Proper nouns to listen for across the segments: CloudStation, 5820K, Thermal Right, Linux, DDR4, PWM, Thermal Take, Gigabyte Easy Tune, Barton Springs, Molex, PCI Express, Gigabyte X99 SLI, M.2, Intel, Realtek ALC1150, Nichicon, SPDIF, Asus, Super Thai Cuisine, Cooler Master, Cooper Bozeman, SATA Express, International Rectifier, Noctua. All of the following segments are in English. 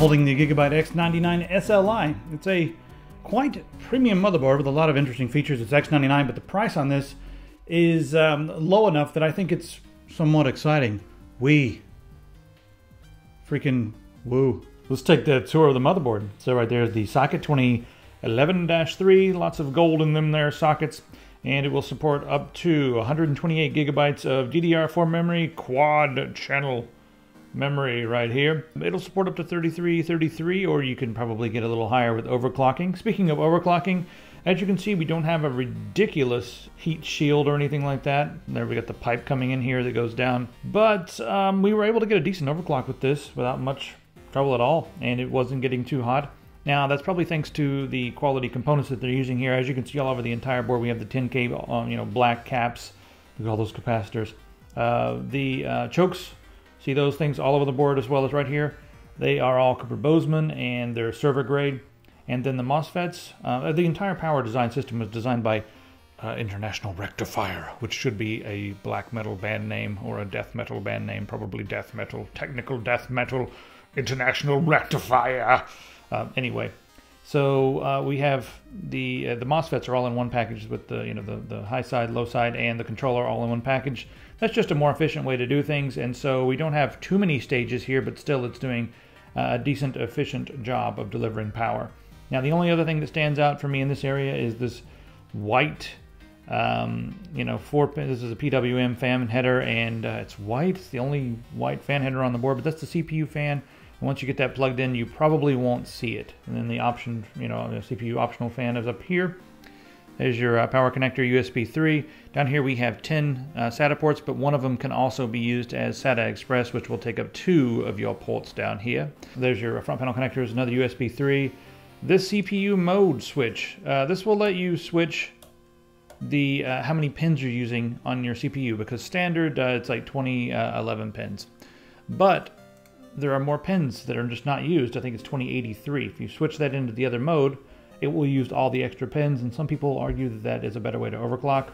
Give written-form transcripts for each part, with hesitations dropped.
holding the Gigabyte X99 SLI. It's a quite premium motherboard with a lot of interesting features. It's X99, but the price on this is low enough that I think it's somewhat exciting. We freaking woo. Let's take the tour of the motherboard. So right there is the socket 2011-3, lots of gold in them there sockets, and it will support up to 128 gigabytes of DDR4 memory, quad channel memory right here. It'll support up to 3333, or you can probably get a little higher with overclocking. Speaking of overclocking, as you can see, we don't have a ridiculous heat shield or anything like that. There we got the pipe coming in here that goes down, but we were able to get a decent overclock with this without much trouble at all, and it wasn't getting too hot. Now, that's probably thanks to the quality components that they're using here. As you can see, all over the entire board, we have the 10K, black caps. Look at all those capacitors. The chokes, see those things all over the board as well as right here? They are all Cooper Bozeman, and they're server grade. And then the MOSFETs, the entire power design system was designed by International Rectifier, which should be a black metal band name or a death metal band name, probably death metal, technical death metal, International Rectifier. Anyway, so we have the MOSFETs are all in one package with the the high side, low side, and the controller all in one package. That's just a more efficient way to do things, and so we don't have too many stages here, but still it's doing a decent, efficient job of delivering power. Now, the only other thing that stands out for me in this area is this white, four-pin. This is a PWM fan header, and it's white. It's the only white fan header on the board, but that's the CPU fan. Once you get that plugged in, you probably won't see it. And then the option, the CPU optional fan is up here. There's your power connector, USB 3. Down here we have 10 SATA ports, but one of them can also be used as SATA Express, which will take up 2 of your ports down here. There's your front panel connectors, another USB 3. This CPU mode switch. This will let you switch the how many pins you're using on your CPU, because standard it's like 11 pins. But there are more pins that are just not used. I think it's 2083. If you switch that into the other mode, it will use all the extra pins, and some people argue that that is a better way to overclock,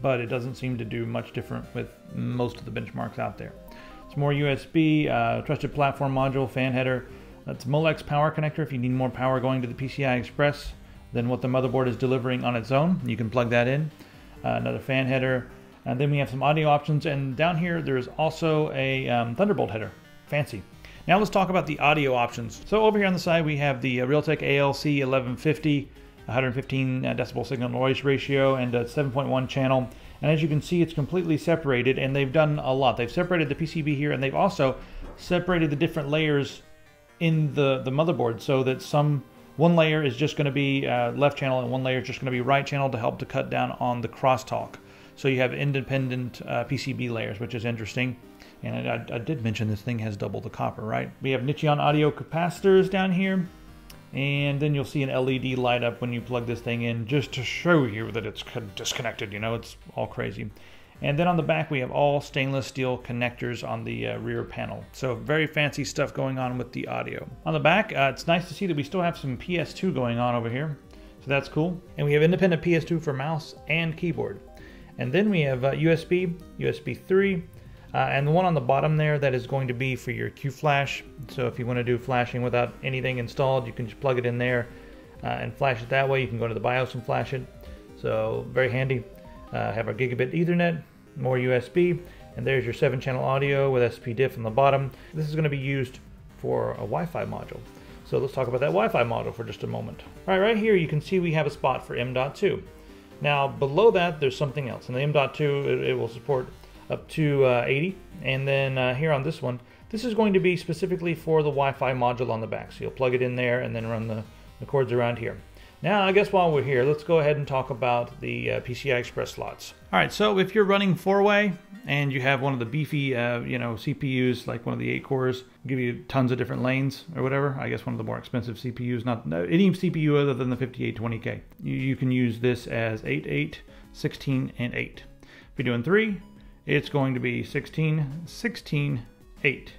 but it doesn't seem to do much different with most of the benchmarks out there. It's more USB, trusted platform module, fan header. That's Molex power connector if you need more power going to the PCI Express than what the motherboard is delivering on its own. You can plug that in. Another fan header. And then we have some audio options, and down here there's also a Thunderbolt header. Fancy. Now let's talk about the audio options. So over here on the side we have the Realtek ALC1150, 115 decibel signal noise ratio, and a 7.1 channel. And as you can see, it's completely separated, and they've done a lot. They've separated the PCB here, and they've also separated the different layers in the motherboard, so that one layer is just going to be left channel and one layer is just going to be right channel, to help to cut down on the crosstalk. So you have independent PCB layers, which is interesting. And I did mention this thing has double the copper, right? We have Nichicon audio capacitors down here, and then you'll see an LED light up when you plug this thing in, just to show you that it's disconnected. It's all crazy. And then on the back we have all stainless steel connectors on the rear panel. So very fancy stuff going on with the audio. On the back, it's nice to see that we still have some PS2 going on over here, so that's cool. And we have independent PS2 for mouse and keyboard. And then we have USB, USB 3, and the one on the bottom there, that is going to be for your Q flash. So if you want to do flashing without anything installed, you can just plug it in there and flash it that way. You can go to the BIOS and flash it. So very handy. Have our gigabit Ethernet, more USB, and there's your 7-channel audio with SPDIF on the bottom. This is going to be used for a Wi-Fi module. So let's talk about that Wi-Fi module for just a moment. All right, right here you can see we have a spot for M.2. Now below that there's something else, and the M.2 it will support up to 80, and then here on this one, this is going to be specifically for the Wi-Fi module on the back. So you'll plug it in there and then run the cords around here. Now, I guess while we're here, let's go ahead and talk about the PCI Express slots. All right, so if you're running 4-way and you have one of the beefy, CPUs, like one of the 8 cores, give you tons of different lanes or whatever. I guess one of the more expensive CPUs, not any CPU other than the 5820K. You can use this as 8, 8, 16, and 8. If you're doing 3, it's going to be 16, 16, 8.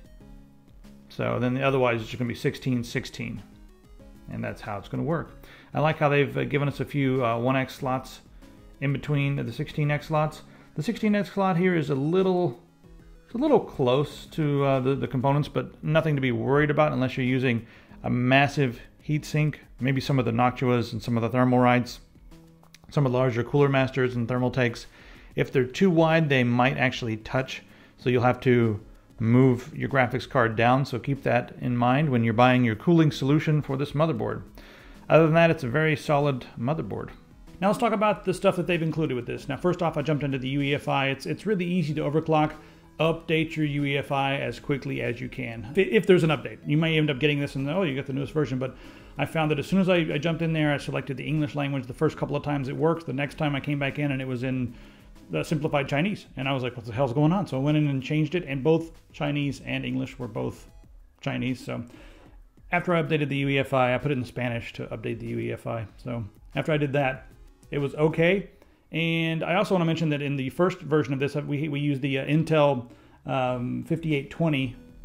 So then otherwise it's just going to be 16, 16. And that's how it's going to work. I like how they've given us a few 1X slots in between the 16X slots. The 16X slot here is a little a little close to the components, but nothing to be worried about unless you're using a massive heatsink. Maybe some of the Noctuas and some of the Thermal Rights, some of the larger Cooler Masters and Thermal Takes. If they're too wide, they might actually touch, so you'll have to move your graphics card down, so keep that in mind when you're buying your cooling solution for this motherboard. Other than that, it's a very solid motherboard. Now let's talk about the stuff that they've included with this. Now first off, I jumped into the UEFI. It's really easy to overclock. Update your UEFI as quickly as you can. If there's an update, you may end up getting this and, oh, you got the newest version, but I found that as soon as I jumped in there, I selected the English language the first couple of times it worked. The next time I came back in and it was in the simplified Chinese, and I was like, what the hell's going on? So I went in and changed it, and both Chinese and English were both Chinese. So after I updated the UEFI, I put it in Spanish to update the UEFI. So after I did that, it was okay. And I also want to mention that in the first version of this, we used the Intel 5820K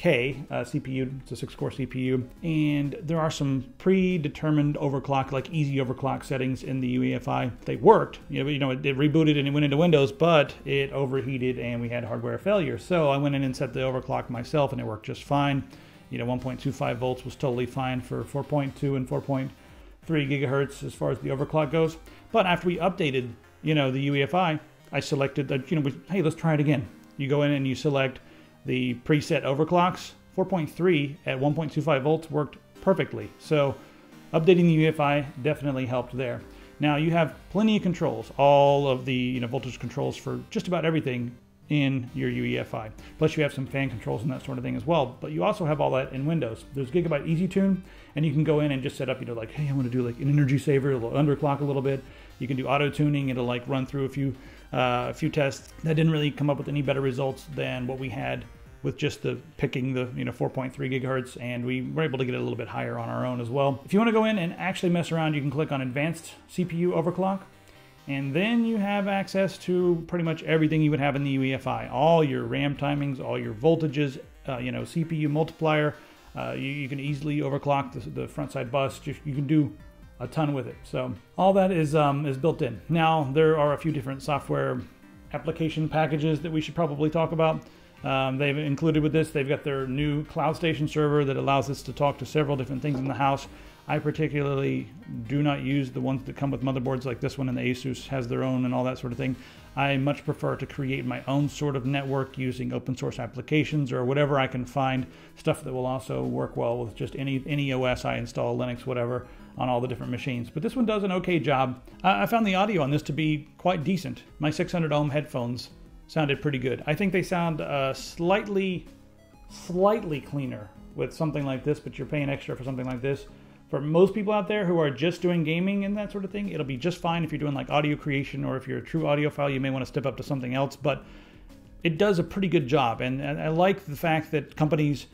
CPU. It's a 6-core CPU, and there are some predetermined overclock, like easy overclock settings in the UEFI. They worked, it rebooted and it went into Windows, but it overheated and we had hardware failure. So I went in and set the overclock myself, and it worked just fine. 1.25 volts was totally fine for 4.2 and 4.3 gigahertz as far as the overclock goes. But after we updated, the UEFI, I selected that, hey, let's try it again. You go in and you select the preset overclocks. 4.3 at 1.25 volts worked perfectly. So updating the UEFI definitely helped there. Now you have plenty of controls, all of the voltage controls for just about everything in your UEFI. Plus you have some fan controls and that sort of thing as well, but you also have all that in Windows. There's Gigabyte Easy Tune, and you can go in and just set up, hey, I want to do like an energy saver, it'll underclock a little bit. You can do auto tuning. It'll like run through a few tests that didn't really come up with any better results than what we had with just the picking the 4.3 gigahertz, and we were able to get it a little bit higher on our own as well. If you want to go in and actually mess around, you can click on Advanced CPU Overclock, and then you have access to pretty much everything you would have in the UEFI. All your RAM timings, all your voltages, CPU multiplier. You can easily overclock the front side bus. You can do a ton with it. So all that is built in. Now there are a few different software application packages that we should probably talk about. They've included with this, they've got their new CloudStation server that allows us to talk to several different things in the house. I particularly do not use the ones that come with motherboards like this one, and the Asus has their own and all that sort of thing. I much prefer to create my own sort of network using open source applications or whatever I can find, stuff that will also work well with just any OS I install, Linux, whatever, on all the different machines. But this one does an okay job. I found the audio on this to be quite decent. My 600 ohm headphones sounded pretty good. I think they sound slightly cleaner with something like this, but you're paying extra for something like this. For most people out there who are just doing gaming and that sort of thing, it'll be just fine. If you're doing like audio creation, or if you're a true audiophile, you may want to step up to something else, but it does a pretty good job. And I like the fact that companies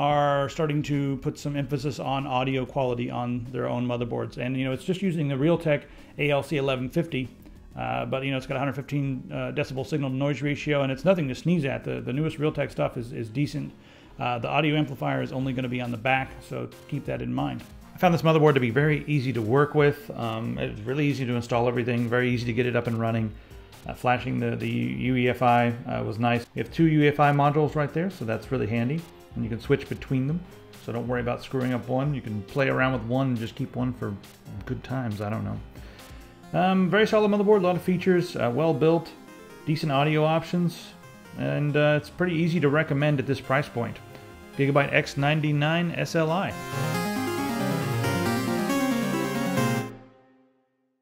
are starting to put some emphasis on audio quality on their own motherboards. And it's just using the Realtek ALC1150, but it's got 115 decibel signal to noise ratio, and it's nothing to sneeze at. The newest Realtek stuff is decent. The audio amplifier is only going to be on the back, so keep that in mind. I found this motherboard to be very easy to work with. It's really easy to install everything, very easy to get it up and running. Flashing the UEFI was nice. You have two UEFI modules right there, so that's really handy, and you can switch between them, so don't worry about screwing up one. You can play around with one and just keep one for good times, I don't know. Very solid motherboard, a lot of features, well built, decent audio options, and it's pretty easy to recommend at this price point. Gigabyte X99 SLI.